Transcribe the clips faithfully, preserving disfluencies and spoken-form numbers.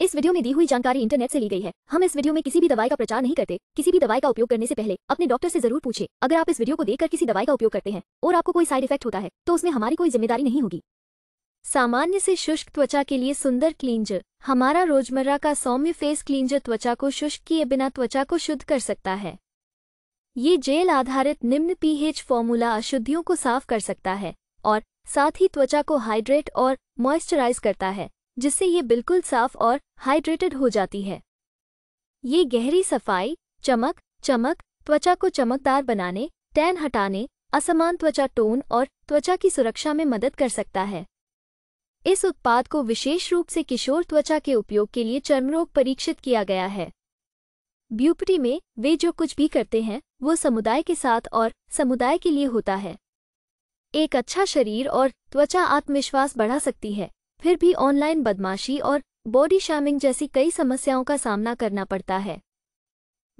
इस वीडियो में दी हुई जानकारी इंटरनेट से ली गई है। हम इस वीडियो में किसी भी दवाई का प्रचार नहीं करते। किसी भी दवाई का उपयोग करने से पहले अपने डॉक्टर से जरूर पूछें। अगर आप इस वीडियो को देखकर किसी दवाई का उपयोग करते हैं और आपको कोई साइड इफेक्ट होता है तो उसमें हमारी कोई जिम्मेदारी नहीं होगी। सामान्य से शुष्क त्वचा के लिए सुंदर क्लींजर। हमारा रोजमर्रा का सौम्य फेस क्लींजर त्वचा को शुष्क किए बिना त्वचा को शुद्ध कर सकता है। ये जेल आधारित निम्न पीएच फॉर्मूला अशुद्धियों को साफ कर सकता है और साथ ही त्वचा को हाइड्रेट और मॉइस्चराइज करता है, जिससे ये बिल्कुल साफ और हाइड्रेटेड हो जाती है। ये गहरी सफाई, चमक, चमक, त्वचा को चमकदार बनाने, टैन हटाने, असमान त्वचा टोन और त्वचा की सुरक्षा में मदद कर सकता है। इस उत्पाद को विशेष रूप से किशोर त्वचा के उपयोग के लिए चर्मरोग परीक्षित किया गया है। ब्यूपर्टी में वे जो कुछ भी करते हैं वो समुदाय के साथ और समुदाय के लिए होता है। एक अच्छा शरीर और त्वचा आत्मविश्वास बढ़ा सकती है, फिर भी ऑनलाइन बदमाशी और बॉडी शेमिंग जैसी कई समस्याओं का सामना करना पड़ता है।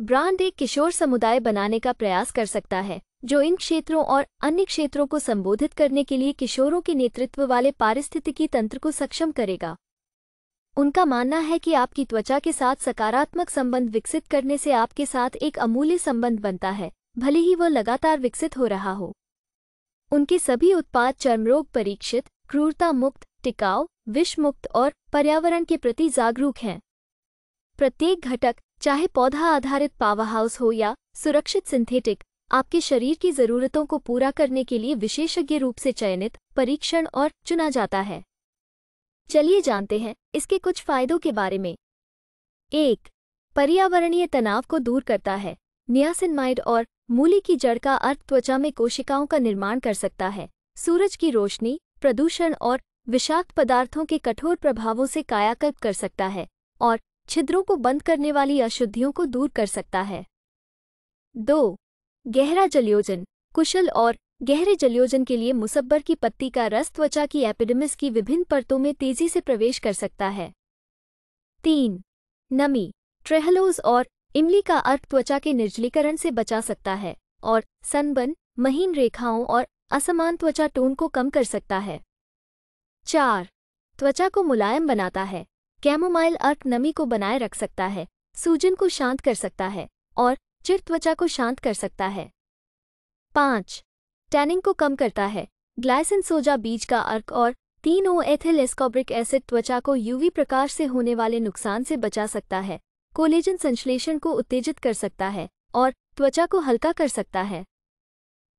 ब्रांड एक किशोर समुदाय बनाने का प्रयास कर सकता है जो इन क्षेत्रों और अन्य क्षेत्रों को संबोधित करने के लिए किशोरों के नेतृत्व वाले पारिस्थितिकी तंत्र को सक्षम करेगा। उनका मानना है कि आपकी त्वचा के साथ सकारात्मक संबंध विकसित करने से आपके साथ एक अमूल्य संबंध बनता है, भले ही वह लगातार विकसित हो रहा हो। उनके सभी उत्पाद चर्मरोग परीक्षित, क्रूरता मुक्त, टिकाऊ, विषमुक्त और पर्यावरण के प्रति जागरूक हैं। प्रत्येक घटक, चाहे पौधा आधारित पावरहाउस हो या सुरक्षित सिंथेटिक, आपके शरीर की जरूरतों को पूरा करने के लिए विशेषज्ञ रूप से चयनित, परीक्षण और चुना जाता है। चलिए जानते हैं इसके कुछ फायदों के बारे में। एक, पर्यावरणीय तनाव को दूर करता है। नियासिनमाइड और मूली की जड़ का अर्क त्वचा में कोशिकाओं का निर्माण कर सकता है। सूरज की रोशनी, प्रदूषण और विषाक्त पदार्थों के कठोर प्रभावों से कायाकल्प कर सकता है और छिद्रों को बंद करने वाली अशुद्धियों को दूर कर सकता है। दो, गहरा जलयोजन। कुशल और गहरे जलयोजन के लिए मुसब्बर की पत्ती का रस त्वचा की एपिडर्मिस की विभिन्न परतों में तेजी से प्रवेश कर सकता है। तीन, नमी। ट्रेहलोज और इमली का अर्क त्वचा के निर्जलीकरण से बचा सकता है और सनबर्न, महीन रेखाओं और असमान त्वचा टोन को कम कर सकता है। चार, त्वचा को मुलायम बनाता है। कैमोमाइल अर्क नमी को बनाए रख सकता है, सूजन को शांत कर सकता है और चिर त्वचा को शांत कर सकता है। पाँच, टैनिंग को कम करता है। ग्लाइसिन सोजा बीज का अर्क और तीनों एथिल एस्कॉर्बिक एसिड त्वचा को यूवी प्रकाश से होने वाले नुकसान से बचा सकता है, कोलेजन संश्लेषण को उत्तेजित कर सकता है और त्वचा को हल्का कर सकता है।